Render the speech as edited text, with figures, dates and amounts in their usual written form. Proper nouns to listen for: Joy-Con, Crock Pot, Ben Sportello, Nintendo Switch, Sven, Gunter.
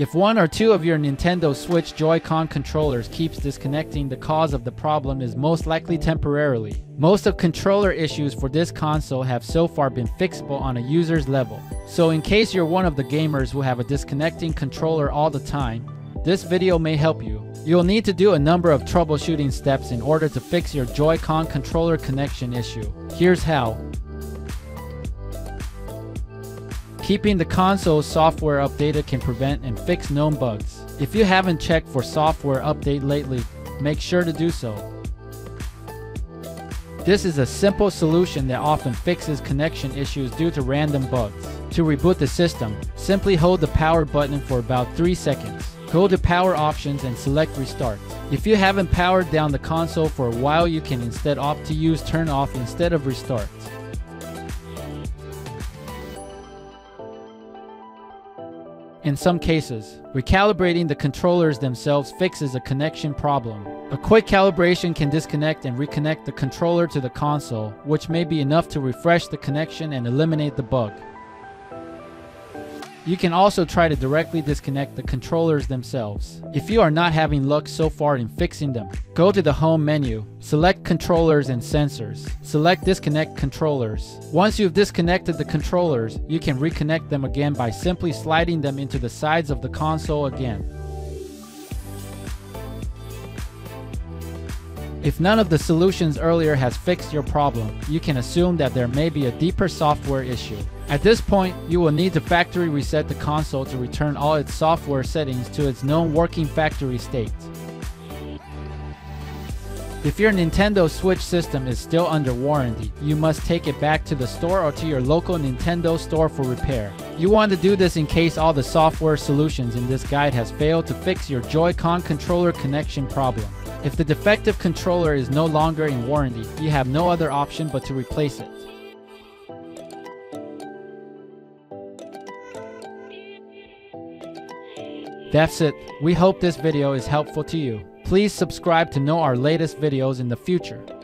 If one or two of your Nintendo Switch Joy-Con controllers keeps disconnecting, the cause of the problem is most likely temporarily. Most of controller issues for this console have so far been fixable on a user's level. So in case you're one of the gamers who have a disconnecting controller all the time, this video may help you. You'll need to do a number of troubleshooting steps in order to fix your Joy-Con controller connection issue. Here's how. Keeping the console's software updated can prevent and fix known bugs. If you haven't checked for software update lately, make sure to do so. This is a simple solution that often fixes connection issues due to random bugs. To reboot the system, simply hold the power button for about 3 seconds. Go to Power Options and select Restart. If you haven't powered down the console for a while, you can instead opt to use Turn Off instead of Restart. In some cases, recalibrating the controllers themselves fixes a connection problem. A quick calibration can disconnect and reconnect the controller to the console, which may be enough to refresh the connection and eliminate the bug. You can also try to directly disconnect the controllers themselves. If you are not having luck so far in fixing them, go to the Home menu, select Controllers and Sensors. Select Disconnect Controllers. Once you've disconnected the controllers, you can reconnect them again by simply sliding them into the sides of the console again. If none of the solutions earlier has fixed your problem, you can assume that there may be a deeper software issue. At this point, you will need to factory reset the console to return all its software settings to its known working factory state. If your Nintendo Switch system is still under warranty, you must take it back to the store or to your local Nintendo store for repair. You want to do this in case all the software solutions in this guide has failed to fix your Joy-Con controller connection problem. If the defective controller is no longer in warranty, you have no other option but to replace it. That's it. We hope this video is helpful to you. Please subscribe to know our latest videos in the future.